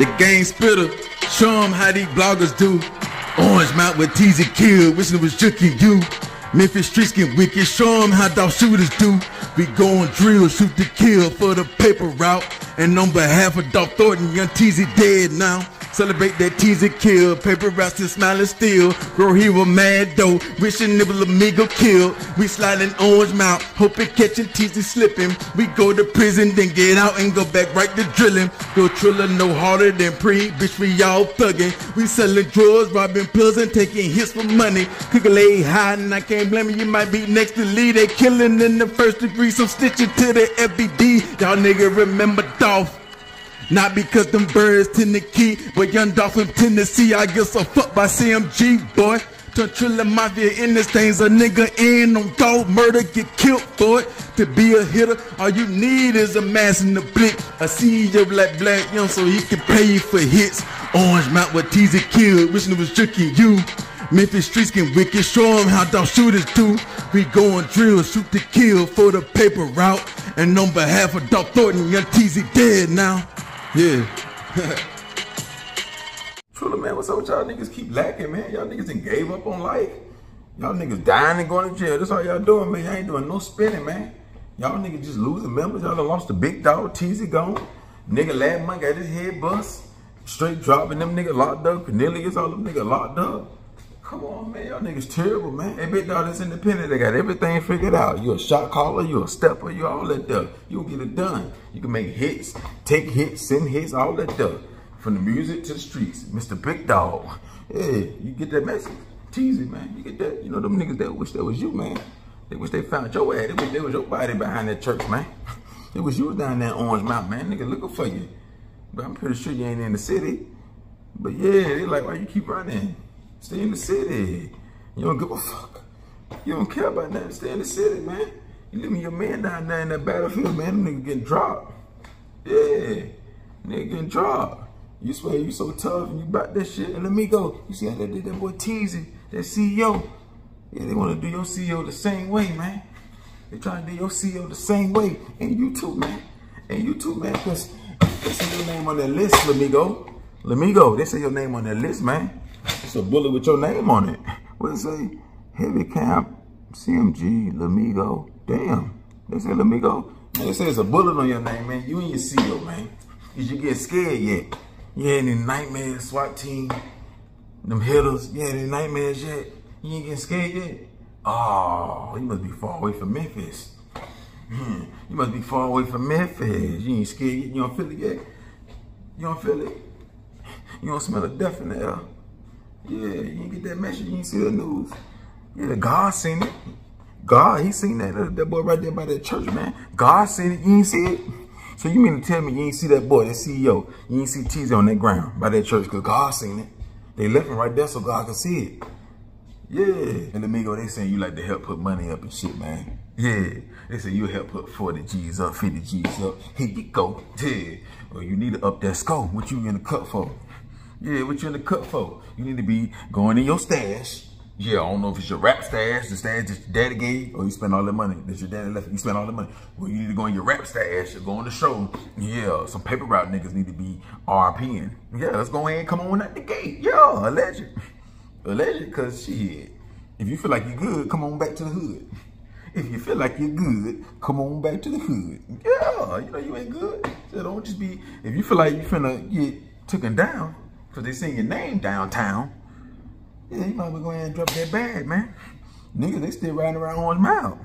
the game spitter. Show them how these bloggers do. Orange Mound with Teezy killed, wishing it was Jook and you. Memphis streets get wicked, show them how Dolph shooters do. We go on drill, shoot the kill for the paper route. And on behalf of Dolph Thornton, young Teezy dead now. Celebrate that Teezy kill, paper routes and smiling still. Girl, he was mad though, wishing it was Lamigo kill. We sliding Orange Mound, hoping catching Teezy slipping. We go to prison, then get out and go back right to drilling. Go Trulla no harder than pre, bitch we y'all thugging. We selling drugs, robbing pills and taking hits for money. Cook lay high and I can't blame you, you might be next to Lee. They killing in the first degree, so stitching to the FBD. Y'all nigga remember Dolph. Not because them birds tend to key, but young Dolph from Tennessee. I get so fucked by CMG, boy. Turn Trulla Mafia in this thing's a nigga in on dog murder, get killed for it. To be a hitter, all you need is a mass in the blick. I see your like Blac Youngsta so he can pay you for hits. Orange Mound with Teezy killed, wishing it was tricking you. Memphis streets get wicked, show them how Dolph shooters do. We go on drill, shoot the kill for the paper route. And on behalf of Dolph Thornton, young Teezy dead now. Yeah. Trulla, man, what's up with y'all niggas keep lacking, man? Y'all niggas done gave up on life. Y'all niggas dying and going to jail. That's all y'all doing, man. Y'all ain't doing no spinning, man. Y'all niggas just losing members. Y'all done lost the big dog, Teezy gone. Nigga last month got his head bust. Straight dropping them niggas locked up. Cornelius, all them niggas locked up. Come on, man. Y'all niggas terrible, man. Hey, big dog, that's independent. They got everything figured out. You a shot caller, you a stepper, you all that stuff. You get it done. You can make hits, take hits, send hits, all that stuff. From the music to the streets. Mr. Big Dog. Hey, you get that message. Teezy, man. You get that. You know them niggas that wish that was you, man. They wish they found your ass. They wish there was your body behind that church, man. It was you down there in Orange Mountain, man. Nigga looking for you. But I'm pretty sure you ain't in the city. But yeah, they like, why you keep running? Stay in the city. You don't give a fuck. You don't care about nothing. Stay in the city, man. You leaving your man down there in that battlefield, man. Them niggas getting dropped. Yeah. Nigga getting dropped. You swear you so tough and you bought that shit. And Lamigo, you see how they did that boy Teezy, that CEO. Yeah, they want to do your CEO the same way, man. They trying to do your CEO the same way. And you too, man. And you too, man. Because they say your name on that list, Lamigo. Lamigo, they say your name on that list, man. It's a bullet with your name on it. What it say? Heavy Camp, CMG, Lamigo. Damn. They say Lamigo. Man, they say it's a bullet on your name, man. You and your CEO, man. Because you get scared yet. You ain't in nightmares, SWAT team. Them hitters, you ain't in nightmares yet. You ain't getting scared yet. Oh, you must be far away from Memphis. You must be far away from Memphis. You ain't scared yet. You don't feel it yet. You don't feel it. You don't smell a death in the air. Yeah, you didn't get that message, you didn't see the news. Yeah, God seen it. God, he seen that. That boy right there by that church, man. God seen it, you ain't see it. So you mean to tell me you ain't see that boy, that CEO. You ain't see Teezy on that ground by that church because God seen it. They left him right there so God could see it. Yeah. And Lamigo, they saying you like to help put money up and shit, man. Yeah. They say you help put 40 G's up, 50 G's up. Here you go. Yeah. Well, you need to up that score. What you in the cut for? Yeah, what you in the cut for? You need to be going in your stash. Yeah, I don't know if it's your rap stash that your daddy gave, or you spend all that money that your daddy left. You spend all that money. Well, you need to go in your rap stash or go on the show. Yeah, some paper route niggas need to be RPing. Yeah, let's go ahead and come on out the gate. Yeah, alleged. Alleged, cause shit. If you feel like you're good, come on back to the hood. If you feel like you're good, come on back to the hood. Yeah, you know you ain't good. So don't just be, if you feel like you finna get taken down, cause they sing your name downtown. Yeah, you might be going and drop that bag, man. Niggas, they still riding around Orange Mound.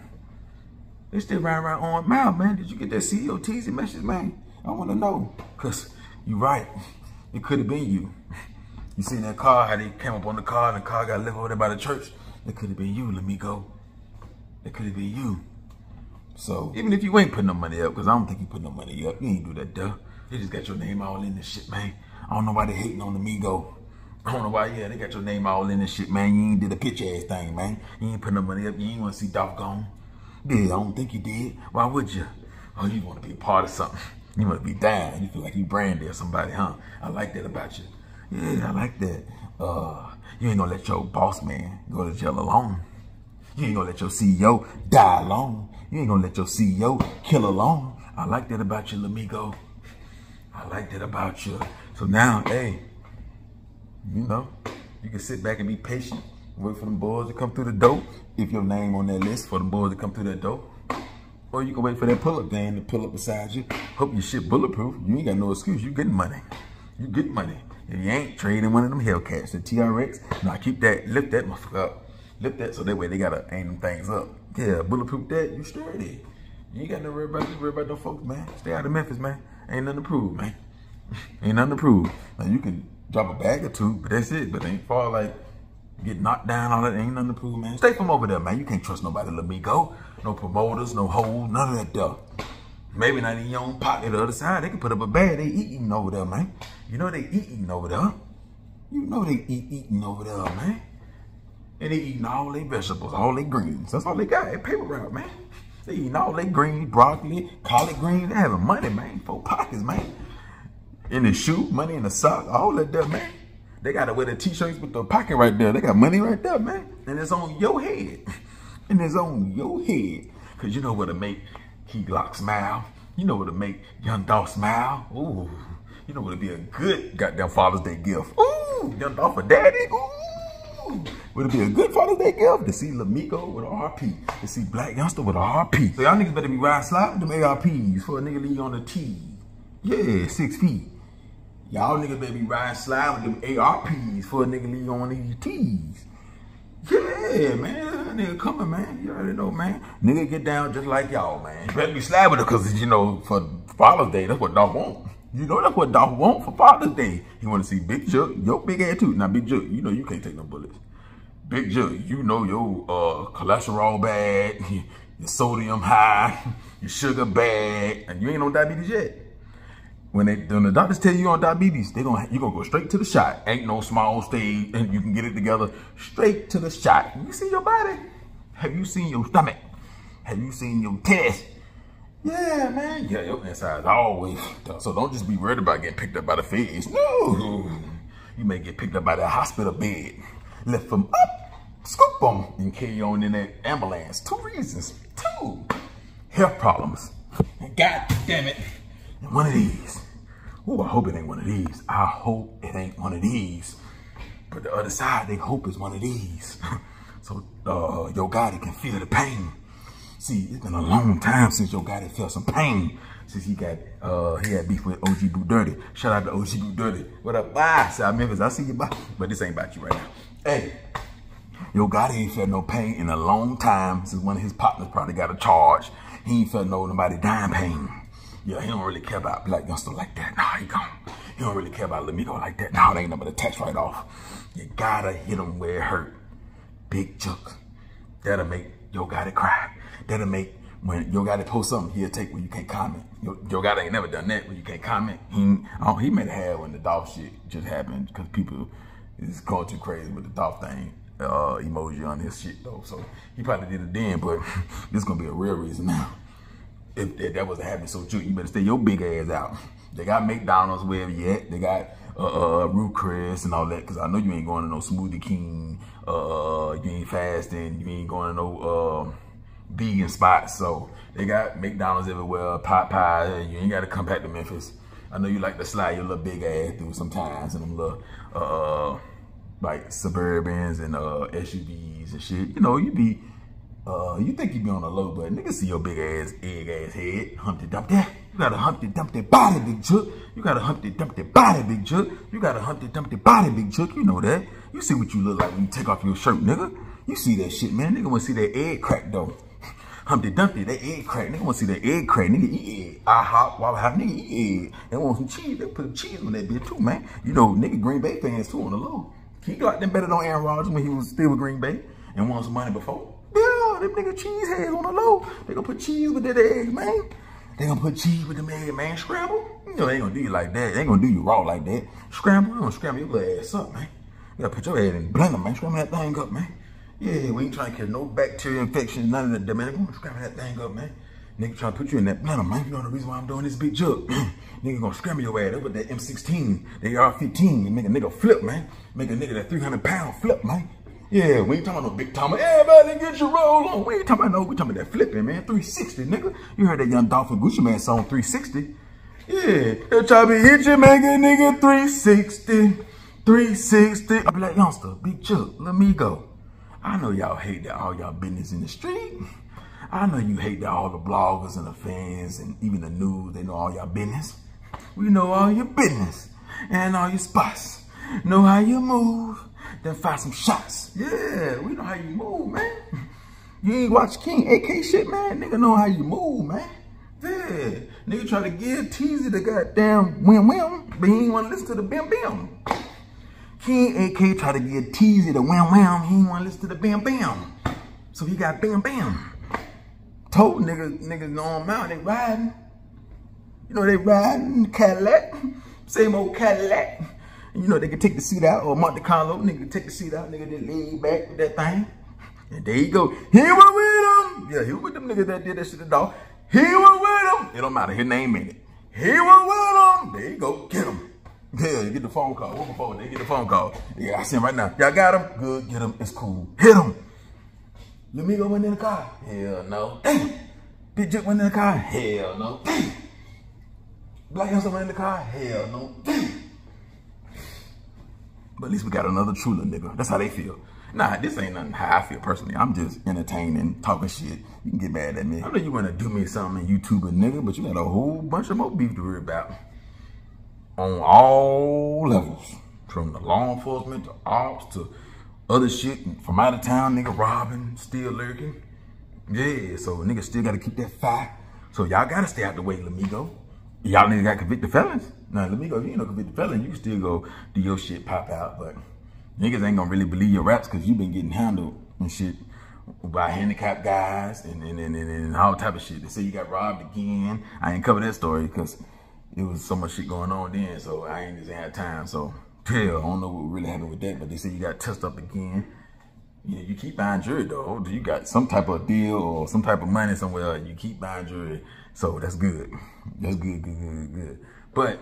They still riding around Orange Mound, man. Did you get that CEO Teezy message, man? I want to know, cause you right. It could have been you. You seen that car? How they came up on the car and the car got left over there by the church. It could have been you, Lamigo. It could have been you. So even if you ain't putting no money up, cause I don't think you put no money up. You ain't do that, duh. They just got your name all in this shit, man. I don't know why they hating on Lamigo. I don't know why, yeah, they got your name all in this shit, man. You ain't did a bitch ass thing, man. You ain't put no money up. You ain't want to see Dolph gone. Yeah, I don't think you did. Why would you? Oh, you want to be a part of something. You want to be dying. You feel like you branded or somebody, huh? I like that about you. Yeah, I like that. You ain't going to let your boss man go to jail alone. You ain't going to let your CEO die alone. You ain't going to let your CEO kill alone. I like that about you, Lamigo. I like that about you. So now, hey, you know, you can sit back and be patient. Wait for them boys to come through the door. If your name on that list for the boys to come through that door. Or you can wait for that pull-up game to pull up beside you. Hope your shit bulletproof. You ain't got no excuse. You getting money. You getting money. If you ain't trading one of them Hellcats, the TRX, nah, keep that, lift that motherfucker up. Lift that so that way they gotta aim them things up. Yeah, bulletproof that, you sturdy. You ain't got no worry about, no folks, man. Stay out of Memphis, man. Ain't nothing to prove, man. Ain't nothing to prove. Now you can drop a bag or two, but that's it. But ain't far like get knocked down, all that. Ain't nothing to prove, man. Stay from over there, man. You can't trust nobody, Lamigo. No promoters, no hoes, none of that stuff. Maybe not in your own pocket, the other side. They can put up a bag. They eating over there, man. You know they eating over there. You know they eating over there, man. And they eating all their vegetables, all their greens. That's all they got. They Paper Route, man. They eating all their greens, broccoli, collard greens. They having money, man. Four pockets, man. In the shoe, money in the sock, all that there, man. They got to wear the t-shirts with the pocket right there. They got money right there, man. And it's on your head. And it's on your head. Because you know what to make Key Glock smile. You know what to make Young Dolph smile. Ooh. You know what to be a good goddamn Father's Day gift. Ooh. Young Dolph for daddy. Ooh. Would it be a good Father's Day gift to see Lamigo with an RP? To see Blac Youngsta with an RP? So y'all niggas better be riding slide with them ARPs for a nigga leave on the T. Yeah, 6 feet. Y'all niggas better be riding slide with them ARPs for a nigga leave on these T's. Yeah, man, that nigga coming, man. You already know, man. Nigga get down just like y'all, man. Better be slide with it because, you know, for Father's Day, that's what Dolph want. You know that's what Dolph want for Father's Day. He want to see Big Jook, your big ass too. Now, Big Jook, you know you can't take no bullets. Big Jook, you know your cholesterol bad, your sodium high, your sugar bad, and you ain't on diabetes yet. When the doctors tell you on diabetes, you gonna go straight to the shot. Ain't no small stage, and you can get it together. Straight to the shot. You see your body? Have you seen your stomach? Have you seen your test? Yeah, man. Yeah, your insides always. So don't just be worried about getting picked up by the feds. No, you may get picked up by the hospital bed. Lift them up, scoop them, and carry on in that ambulance. Two reasons. Two health problems. God damn it! One of these. Ooh, I hope it ain't one of these. I hope it ain't one of these. But the other side, they hope it's one of these. So Yo Gotti can feel the pain. See, it's been a long time since Yo Gotti felt some pain. Since he had beef with OG Boo Dirty. Shout out to OG Boo Dirty. What up, bye? South Memphis, I see you, bye. But this ain't about you right now. Hey, Yo Gotti ain't felt no pain in a long time since one of his partners probably got a charge. He ain't felt nobody dying pain. Yeah, he don't really care about Blac Youngsta like that. Nah, he gone. He don't really care about Lamigo like that. Nah, they ain't nothing but a tax right off. You gotta hit him where it hurt. Big Jook. That'll make Yo Gotti cry. That'll make when Yo Gotti post something, he'll take when you can't comment. Yo Gotti ain't never done that when you can't comment. He may have when the Dolph shit just happened because people is going too crazy with the Dolph thing. Emoji on his shit though. So he probably did it then, but this gonna be a real reason now. If that was happening, so true, you better stay your big ass out. They got McDonald's wherever you at. They got Root Chris and all that, because I know you ain't going to no Smoothie King. You ain't fasting. You ain't going to no vegan spots. So they got McDonald's everywhere, Popeye. You ain't got to come back to Memphis. I know you like to slide your little big ass through sometimes in them little like Suburbans and SUVs and shit. You know, you be... you think you be on the low, but nigga see your big ass, egg ass head, Humpty Dumpty. You got a Humpty Dumpty body, Big Jook. You got a Humpty Dumpty body, Big Jook. You got a Humpty Dumpty body, Big Jook. You know that. You see what you look like when you take off your shirt, nigga. You see that shit, man. Nigga wanna see that egg crack, though. Humpty Dumpty, that egg crack. Nigga wanna see that egg crack. Nigga eat egg. IHOP, Wawa House, nigga eat egg. They want some cheese. They put cheese on that bitch, too, man. You know, nigga Green Bay fans, too, on the low. He got them better than Aaron Rodgers when he was still with Green Bay and won some money before. Yeah, them nigga cheese heads on the low. They gonna put cheese with that egg, man. They gonna put cheese with them egg, man. Scramble? You know, they ain't gonna do you like that. They ain't gonna do you raw like that. Scramble? They gonna scramble your little ass up, man. You gotta put your head in the blender, man. Scramble that thing up, man. Yeah, we ain't trying to catch no bacteria infections, none of that, man. They're gonna scramble that thing up, man. Nigga trying to put you in that blender, man. You know the reason why I'm doing this, Big Jook. Nigga gonna scramble your ass up with that M16, that AR-15, and make a nigga flip, man. Make a nigga that 300-pound flip, man. Yeah, we ain't talking about no big time. Everybody get your roll on. We ain't talking about no, we talking about that flipping, man. 360, nigga. You heard that Young Dolph and Gucci Man song, 360. Yeah, they'll try to hit you, make a nigga 360. Blac Youngsta, Big Jook, Lamigo. I know y'all hate that all y'all business in the street. I know you hate that all the bloggers and the fans and even the news, they know all y'all business. We know all your business and all your spots. Know how you move, then find some shots. Yeah, we know how you move, man. You ain't watch King AK shit, man? Nigga know how you move, man. Yeah, nigga try to give Teezy the goddamn win-win, but he ain't want to listen to the bim-bim. King AK try to give Teezy the win-win, he ain't want to listen to the bim-bim. So he got bim-bim. Told niggas know him out, they riding. You know, they riding Cadillac, same old Cadillac. You know, they can take the seat out, or Monte Carlo, nigga can take the seat out, nigga just lean back with that thing. And there you go. He was with them. Yeah, he was with them niggas that did that shit to Dolph. He was with them. It don't matter. His name in it. He was with them. There you go. Get him. Yeah, you get the phone call. What phone? They get the phone call. Yeah, I see him right now. Y'all got him? Good. Get him. It's cool. Hit him. Lamigo went in the car. Hell no. Damn. Big Jook went in the car. Hell no. Damn. Blac Youngsta went in the car. Hell no. Damn. But at least we got another Trulla nigga. That's how they feel. Nah, this ain't nothing how I feel personally. I'm just entertaining, talking shit. You can get mad at me. I know you want to do me something in YouTube, nigga, but you got a whole bunch of more beef to worry about. On all levels. From the law enforcement to ops to other shit. From out of town, nigga, robbing, still lurking. Yeah, so nigga still got to keep that fire. So y'all got to stay out the way, Lamigo. Y'all niggas got convicted felons. Now, Lamigo, if you ain't no convicted felon, you can still go do your shit pop out, but... niggas ain't gonna really believe your raps because you've been getting handled and shit by handicapped guys and all type of shit. They say you got robbed again. I ain't covered that story because it was so much shit going on then, so I ain't just had time. So, hell, I don't know what really happened with that, but they say you got touched up again. You know, you keep buying jewelry, though. You got some type of deal or some type of money somewhere. You keep buying jewelry, so that's good. That's good. But...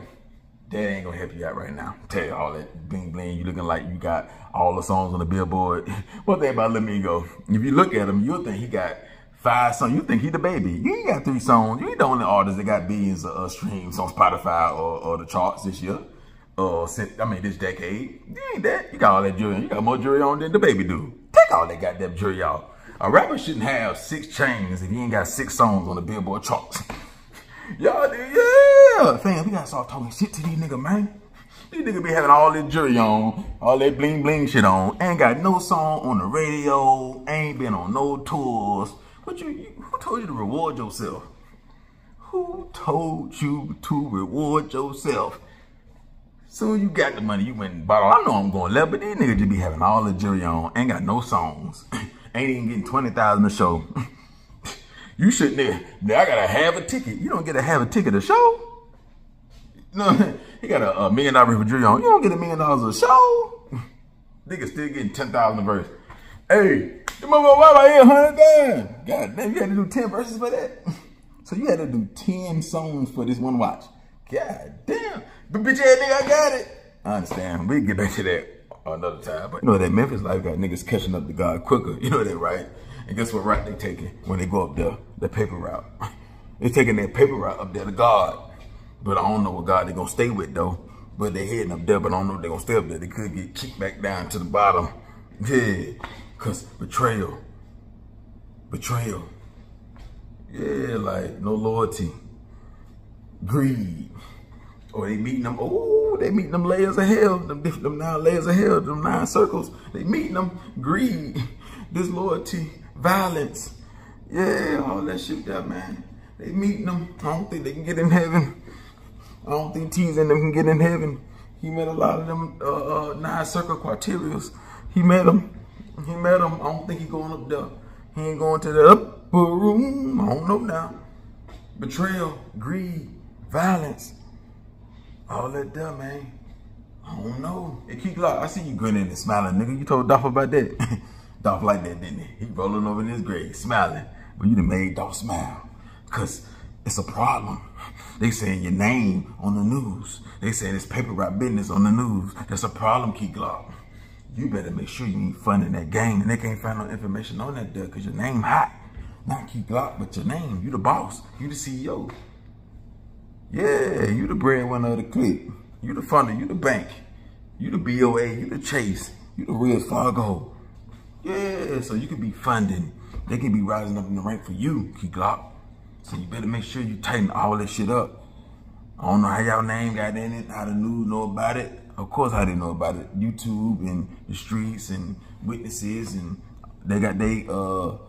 that ain't gonna help you out right now. Tell you all that bling bling. You looking like you got all the songs on the Billboard. One thing about Lamigo, if you look at him, you'll think he got 5 songs. You think he the baby. You ain't got 3 songs. You ain't the only artist that got billions of streams on Spotify or the charts this year. This decade. You ain't that. You got all that jewelry. You got more jewelry on than the baby do. Take all that goddamn jewelry off. A rapper shouldn't have 6 chains if he ain't got 6 songs on the Billboard charts. Y'all do, yeah. Fam, we gotta start talking shit to these niggas, man. These niggas be having all this jewelry on, all that bling bling shit on, ain't got no song on the radio, ain't been on no tours. But who told you to reward yourself? Who told you to reward yourself? Soon you got the money, you went and bought all. I know I'm going left, but these niggas just be having all the jewelry on, ain't got no songs, ain't even getting 20,000 a show. You shouldn't. Now I gotta have a ticket. You don't get to have a ticket to show. No, he got a $1 million for Drew on. You don't get $1 million a show. Nigga still getting 10,000 a verse. Hey, you motherfucker, why about 800,000? God damn, you had to do 10 verses for that. So you had to do 10 songs for this one watch. God damn, the bitch ass nigga, I got it. I understand. We can get back to that another time. But you know that Memphis life got niggas catching up to God quicker. You know that, right? And guess what route they taking when they go up there? The paper route. They taking that paper route up there to God. But I don't know what God they gonna stay with though. But they heading up there, but I don't know if they gonna stay up there. They could get kicked back down to the bottom. Yeah, cause betrayal. Yeah, like no loyalty, greed. Or they meeting them, layers of hell, them 9 layers of hell, them 9 circles. They meeting them, greed, disloyalty, violence. Yeah, all that shit there, man. They meeting them. I don't think they can get in heaven. I don't think Teezy and them can get in heaven. He met a lot of them 9 circle quarterials. He met them. I don't think he going up there. He ain't going to the upper room. I don't know now. Betrayal, greed, violence. All that there, man. I don't know. Hey, Key Glock, I see you grinning and smiling, nigga. You told Dolph about that. Dolph like that, didn't he? He rolling over in his grave, smiling. But you done made Dolph smile. Because it's a problem. They saying your name on the news. They saying it's paper route business on the news. That's a problem, Key Glock. You better make sure you ain't funding that game. And they can't find no information on that, there, because your name hot. Not Key Glock, but your name. You the boss. You the CEO. Yeah, you the breadwinner of the clique. You the funder, you the bank. You the BOA, you the Chase. You the real Fargo. Yeah, so you can be funding. They can be rising up in the rank for you, Key Glock. So you better make sure you tighten all that shit up. I don't know how y'all name got in it, how the news know about it. Of course how they know about it. YouTube and the streets and witnesses, and they got they people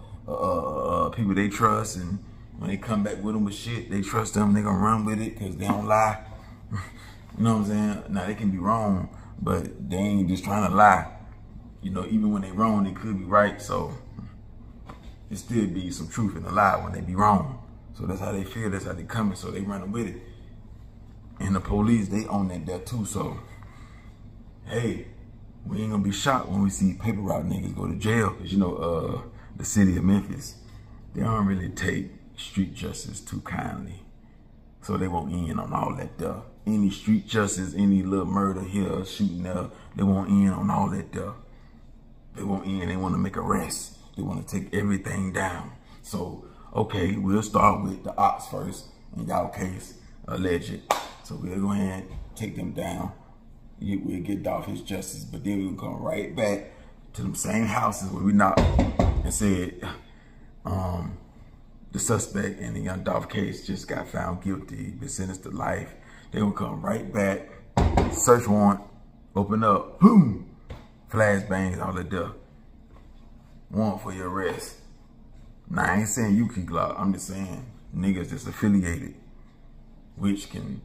they trust, and when they come back with them with shit, they trust them, they gonna run with it because they don't lie. You know what I'm saying? Now they can be wrong, but they ain't just trying to lie. You know, even when they wrong, they could be right, so it still be some truth in the lie when they be wrong. So that's how they feel, that's how they coming, so they running with it. And the police, they own that death too, so hey, we ain't gonna be shocked when we see paper route niggas go to jail. Cause you know, the city of Memphis, they don't really take street justice too kindly. So they won't end on all that stuff. Any street justice, any little murder here, shooting there, they won't end on all that stuff. They won't end, they wanna make arrests. They wanna take everything down. So, okay, we'll start with the ops first, in y'all case, alleged. So we'll go ahead, take them down. We'll get off his justice, but then we'll come right back to them same houses where we knocked and said, the suspect in the Young Dolph case just got found guilty, been sentenced to life. They gonna come right back, search warrant, open up, boom, flash bangs, all that duh. Warrant for your arrest. Now, I ain't saying you, Key Glock, I'm just saying niggas that's affiliated, which can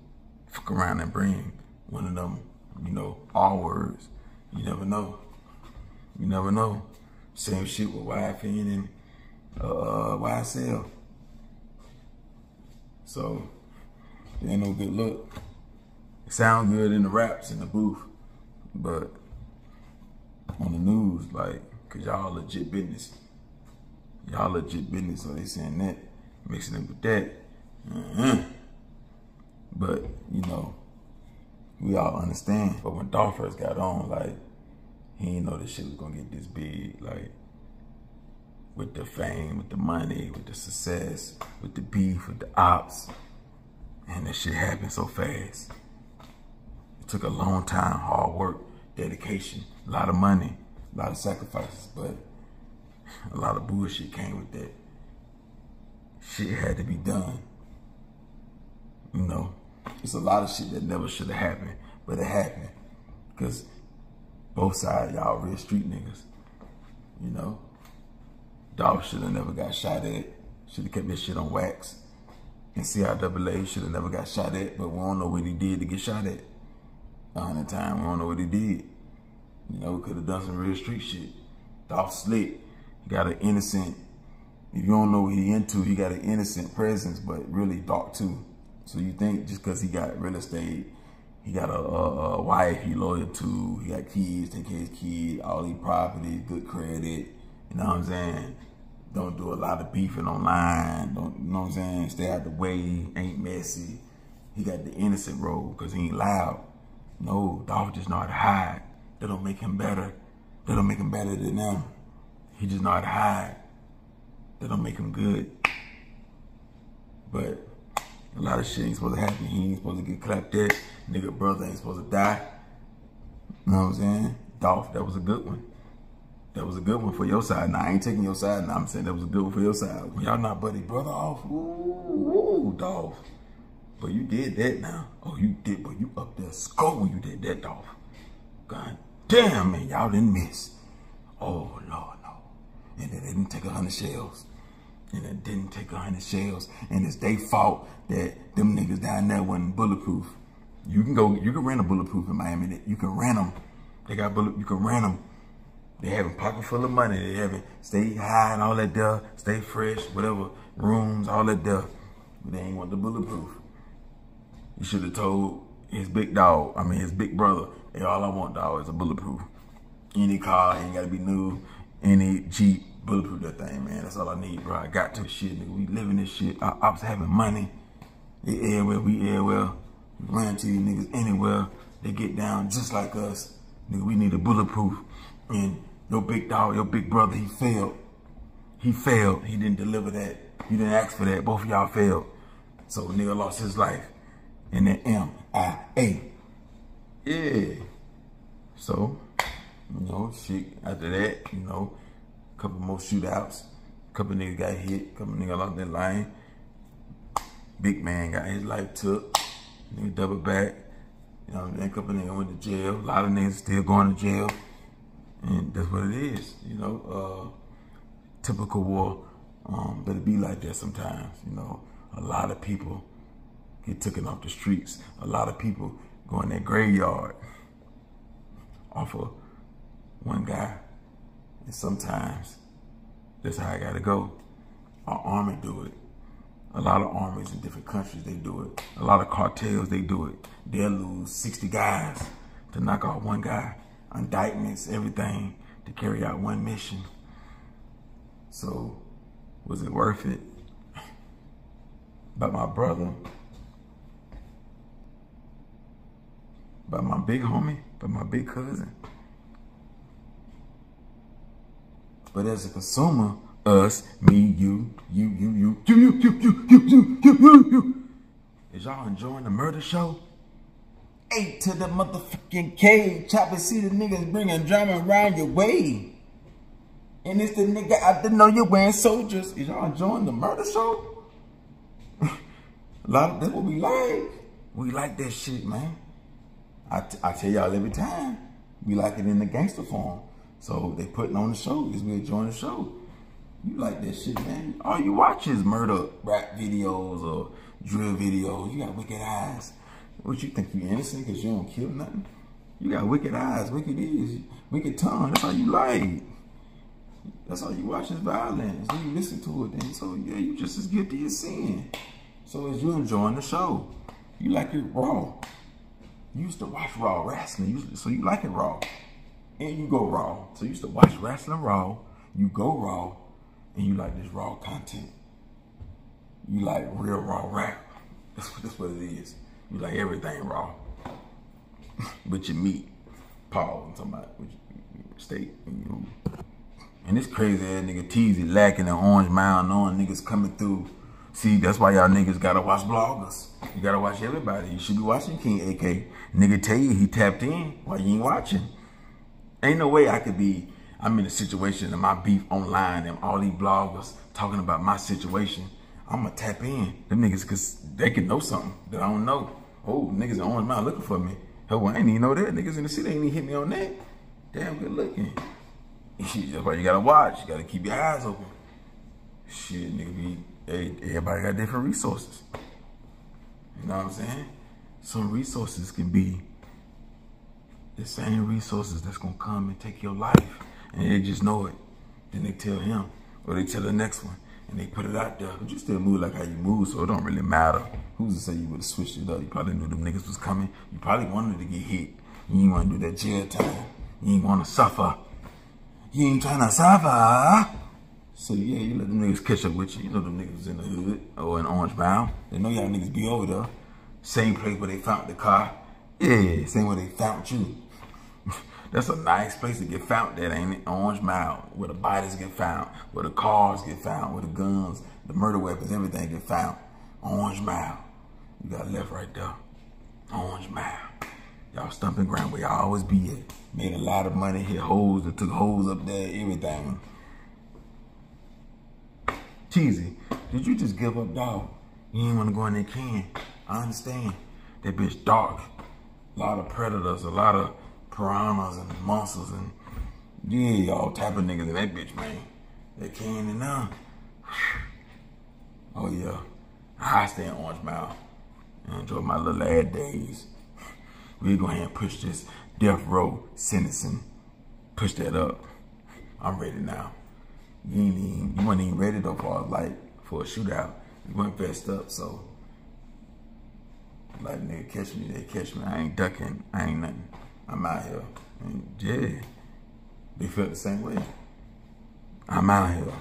fuck around and bring one of them, you know, all words. You never know. You never know. Same shit with YFN and YSL. So, it ain't no good look. It sound good in the raps, in the booth, but on the news, like, cause y'all legit business. Y'all legit business, so they saying that, mixing it with that. But, you know, we all understand. But when Dolph first got on, like, he didn't know this shit was gonna get this big, like, with the fame, with the money, with the success, with the beef, with the ops. And that shit happened so fast. It took a long time, hard work, dedication, a lot of money, a lot of sacrifices, but a lot of bullshit came with that. Shit had to be done. You know, it's a lot of shit that never should have happened, but it happened. Because both sides, y'all real street niggas. You know, Dolph should have never got shot at. Should have kept that shit on wax. And CIAA should have never got shot at, but we don't know what he did to get shot at. 100 times, we don't know what he did. You know, we could have done some real street shit. Dolph slick. He got an innocent, if you don't know what he into, he got an innocent presence, but really dark too. So you think just because he got real estate, he got a wife he loyal to, he got kids, take care of his kids, all these properties, good credit, you know what I'm saying? Don't do a lot of beefing online, don't, you know what I'm saying? Stay out the way, ain't messy. He got the innocent role because he ain't loud. No, Dolph just know how to hide. That don't make him better. That don't make him better than them. He just know how to hide. That don't make him good. But a lot of shit ain't supposed to happen. He ain't supposed to get clapped at. Nigga brother ain't supposed to die. You know what I'm saying? Dolph, that was a good one. That was a good one for your side. Now, I ain't taking your side. Now, I'm saying that was a good one for your side. Y'all not buddy brother off. Ooh, Dolph. But you did that now. Oh, you did, but you up there score when you did that, Dolph. God damn, man, y'all didn't miss. Oh, Lord, no. And it didn't take 100 shells. And it didn't take 100 shells. And it's their fault that them niggas down there wasn't bulletproof. You can go, you can rent a bulletproof in Miami. You can rent them. They got bullet, you can rent them. They having pocket full of money. They having stay high and all that duh. Stay fresh, whatever, rooms, all that duh. But they ain't want the bulletproof. You should have told his big dog, I mean his big brother, hey, all I want, dog, is a bulletproof. Any car, ain't gotta be new. Any Jeep, bulletproof that thing, man. That's all I need, bro. I got to shit, nigga. We living this shit. Our ops having money. They everywhere, we everywhere. We run to you niggas anywhere. They get down just like us. Nigga, we need a bulletproof. And your big dog, your big brother, he failed. He failed. He didn't deliver that. You didn't ask for that. Both of y'all failed. So nigga lost his life. and the M-I-A. Yeah. So, you know, shit, after that, you know, a couple more shootouts. A couple niggas got hit. A couple niggas locked that line. Big man got his life took. Nigga double back. You know what I mean? A couple niggas went to jail. A lot of niggas still going to jail. And that's what it is, you know. Typical war. But it be like that sometimes, you know. A lot of people get taken off the streets. A lot of people go in that graveyard off of one guy. And sometimes that's how I gotta go. Our army do it. A lot of armies in different countries, they do it. A lot of cartels, they do it. They'll lose 60 guys to knock out one guy. Indictments, everything, to carry out one mission. So, was it worth it? But my brother, but my big homie, but my big cousin. But as a consumer, us, me, you. Is y'all enjoying the murder show? 8 to the motherfucking K. Chopper, see the niggas bringing drama around your way. And it's the nigga I didn't know you're wearing soldiers. Is y'all enjoying the murder show? A lot of that's what we like. We like that shit, man. I tell y'all every time. We like it in the gangster form. So they putting on the show is we enjoying the show. You like that shit, man. All you watch is murder rap videos or drill videos. You got wicked eyes. What, you think you innocent because you don't kill nothing? You got wicked eyes, wicked ears, wicked tongue. That's all you like. That's all you watch is violence. You listen to it then. So yeah, you just as guilty as sin. So as you enjoying the show, you like it raw. You used to watch raw wrestling, so you like it raw. And you go raw. So you used to watch wrestling raw, you go raw, and you like this raw content. You like real raw rap. That's what it is. You like everything raw. But your meat, Paul, I'm talking about with your steak. And this crazy ass nigga Teezy lacking in Orange Mound, knowing niggas coming through. See, that's why y'all niggas gotta watch bloggers. You gotta watch everybody. You should be watching King AK. Nigga tell you he tapped in while you ain't watching. Ain't no way I could be, I'm in a situation and my beef online and all these bloggers talking about my situation. I'm gonna tap in. Them niggas, cause they can know something that I don't know. Oh, niggas in Orange Mountain looking for me. Hell, I ain't even know that. Niggas in the city ain't even hit me on that. Damn good looking. That's why you gotta watch. You gotta keep your eyes open. Shit, nigga, everybody got different resources. You know what I'm saying? Some resources can be the same resources that's gonna come and take your life. And they just know it. Then they tell him, or they tell the next one, and they put it out there. But you still move like how you move, so it don't really matter. Who's to say you would've switched it up? You probably knew them niggas was coming. You probably wanted to get hit. You ain't wanna do that jail time. You ain't wanna suffer. You ain't trying to suffer. So yeah, you let them niggas catch up with you. You know them niggas in the hood or in Orange Mound. They know y'all niggas be over there. Same place where they found the car. Yeah, same where they found you. That's a nice place to get found, that ain't it? Orange Mound, where the bodies get found, where the cars get found, where the guns, the murder weapons, everything get found. Orange Mound. You got left right there. Orange Mound. Y'all stumping ground where y'all always be at. Made a lot of money, hit holes, that took holes up there, everything. Teezy, did you just give up, dog? You ain't wanna go in there, can. I understand. That bitch dark. A lot of predators, a lot of piranhas and monsters and yeah, all type of niggas in that bitch, man. That can and none. Oh yeah. I stay in Orange Mound and enjoy my little ad days. We go ahead and push this death row sentencing. Push that up. I'm ready now. You weren't even ready though for like for a shootout. You weren't fessed up, so like nigga catch me, they catch me. I ain't ducking. I ain't nothing. I'm out here. And yeah. They felt the same way. I'm out here.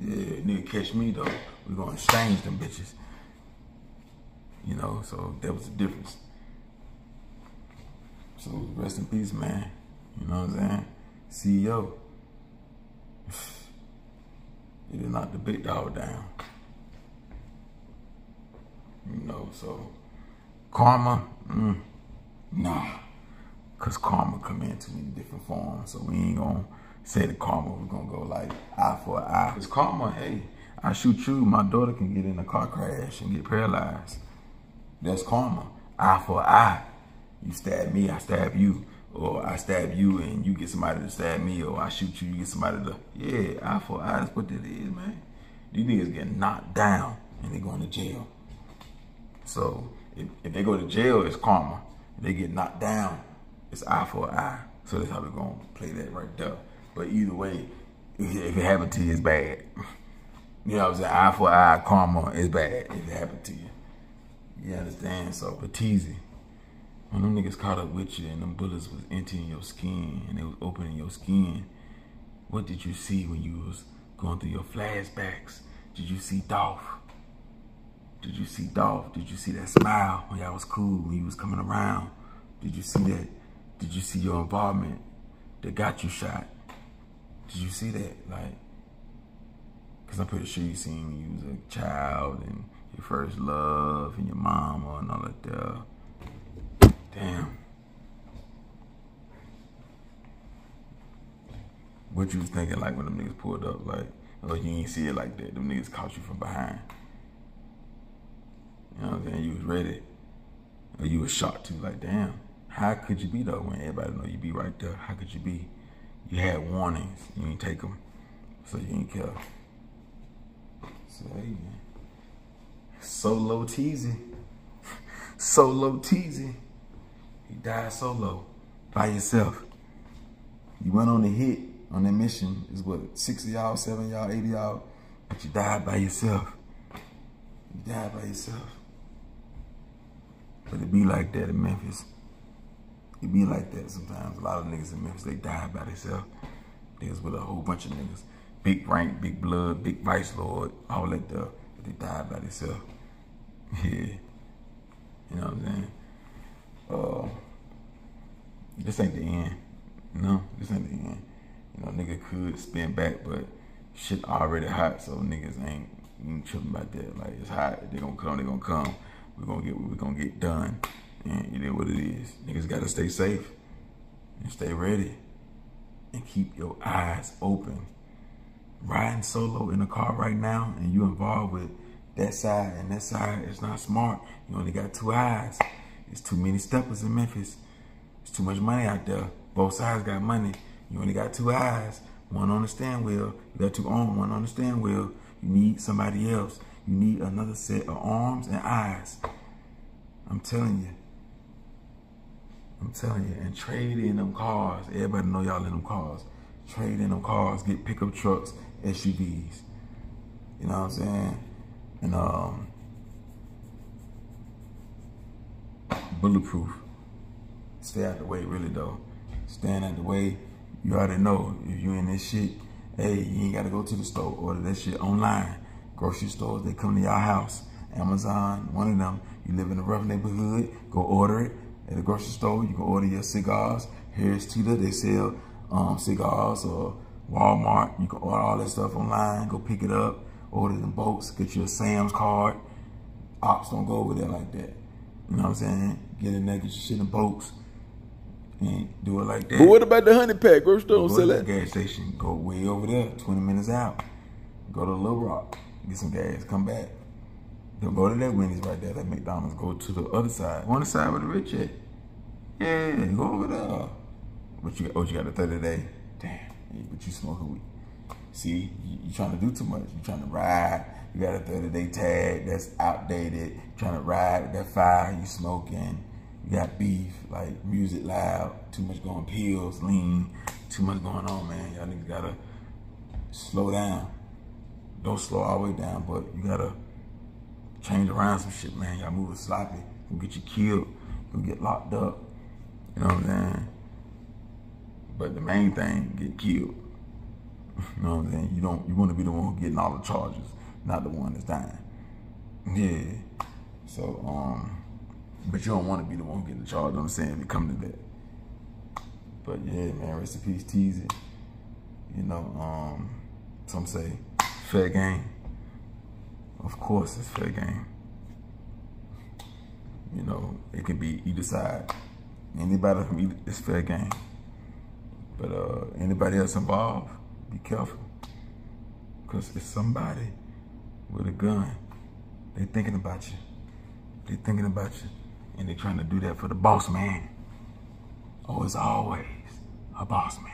Yeah, nigga catch me though. We gonna exchange them bitches. You know, so that was the difference. So rest in peace, man. You know what I'm saying? CEO. It did knock the big dog down. You know, so Karma, nah. Cause karma come in too many different forms. So we ain't gonna say the karma, we're gonna go like eye for eye. Cause karma, hey, I shoot you, my daughter can get in a car crash and get paralyzed. That's karma, eye for eye. You stab me, I stab you. Or I stab you and you get somebody to stab me, or I shoot you, you get somebody to, yeah, eye for eye, that's what that is, man. These niggas get knocked down and they going to jail. So if they go to jail, it's karma. If they get knocked down, it's eye for eye. So that's how we're gonna play that right there. But either way, if it happened to you, it's bad. You know what I'm saying? Eye for eye, karma is bad if it happened to you. You understand? So, but Teezy, when them niggas caught up with you and them bullets was entering your skin and they was opening your skin, what did you see when you was going through your flashbacks? Did you see Dolph? Did you see Dolph? Did you see that smile when y'all was cool, when you was coming around? Did you see that? Did you see your involvement that got you shot? Did you see that? Like, cause I'm pretty sure you seen when you was a child and your first love and your mama and all that there. Damn. What you was thinking like when them niggas pulled up, like, oh, you ain't see it like that. Them niggas caught you from behind. You know what I'm saying? You was ready. Or you was shocked too, like, damn. How could you be though when everybody know you be right there? How could you be? You had warnings, you ain't take them. So you ain't care. So, hey, man. Solo Teezy. Solo Teezy. He died solo, by yourself. You went on the hit, on that mission. It's what, 60 y'all, 7 y'all, 80 y'all, but you died by yourself. You died by yourself. But it be like that in Memphis. It be like that sometimes. A lot of niggas in Memphis, they die by themselves. Niggas with a whole bunch of niggas. Big rank, big blood, big vice lord, all that stuff. But they die by themselves. Yeah. You know what I'm saying? This ain't the end. No, this ain't the end. You know, nigga could spin back, but shit already hot, so niggas ain't tripping about that. Like, it's hot. They gonna come, they gonna come. We're gonna get what we're gonna get done. And it is what it is. Niggas gotta stay safe and stay ready and keep your eyes open. Riding solo in a car right now and you involved with that side and that side, it's not smart. You only got 2 eyes. There's too many steppers in Memphis. There's too much money out there. Both sides got money. You only got 2 eyes. One on the stand wheel. You got 2 arms, one on the stand wheel. You need somebody else. You need another set of arms and eyes. I'm telling you. I'm telling you. And trade in them cars. Everybody know y'all in them cars. Trade in them cars. Get pickup trucks, SUVs. You know what I'm saying? And bulletproof. Stay out the way, really, though. Staying out the way, you already know. If you in this shit, hey, you ain't got to go to the store. Order that shit online. Grocery stores, they come to your house. Amazon, one of them. You live in a rough neighborhood, go order it. At the grocery store, you can order your cigars. Harris Teeter, they sell cigars, or Walmart. You can order all that stuff online. Go pick it up. Order the boats. Get you a Sam's card. Ops don't go over there like that. You know what I'm saying? Get in there, get your shit in boats. And do it like that. But what about the 100-pack? Grocery store don't sell that. Go to the gas station. Go way over there, 20 minutes out. Go to Little Rock. Get some gas. Come back. Don't go to that Wendy's right there, that McDonald's. Go to the other side. Go on the side with the rich at. Yeah, go over there. But you, oh, you got a 30-day. Damn, but you smoking weed. See, you trying to do too much. You trying to ride. You got a 30-day tag that's outdated. You trying to ride that fire. You smoking. You got beef, like music loud, too much going, pills, lean, too much going on, man. Y'all niggas gotta slow down. Don't slow all the way down, but you gotta change around some shit, man. Y'all moving sloppy. Gonna get you killed. Gonna get locked up. You know what I'm saying? But the main thing, get killed. You know what I'm saying? You wanna be the one who's getting all the charges, not the one that's dying. Yeah. So, but you don't want to be the one getting the charge, I'm saying, if it come to that. But yeah, man, rest in peace, Teezy. You know, some say fair game. Of course it's fair game. You know, it can be either side. Anybody from either, it's fair game. But anybody else involved, be careful. Because it's somebody with a gun. They thinking about you. They thinking about you. And they trying to do that for the boss man. Oh, it's always a boss man.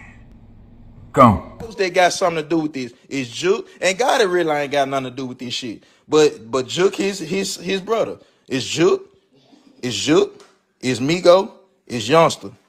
Gone. They got something to do with this. It's Jook. And God, it really ain't got nothing to do with this shit. But Jook, his brother. It's Jook. It's Migo. It's Youngsta.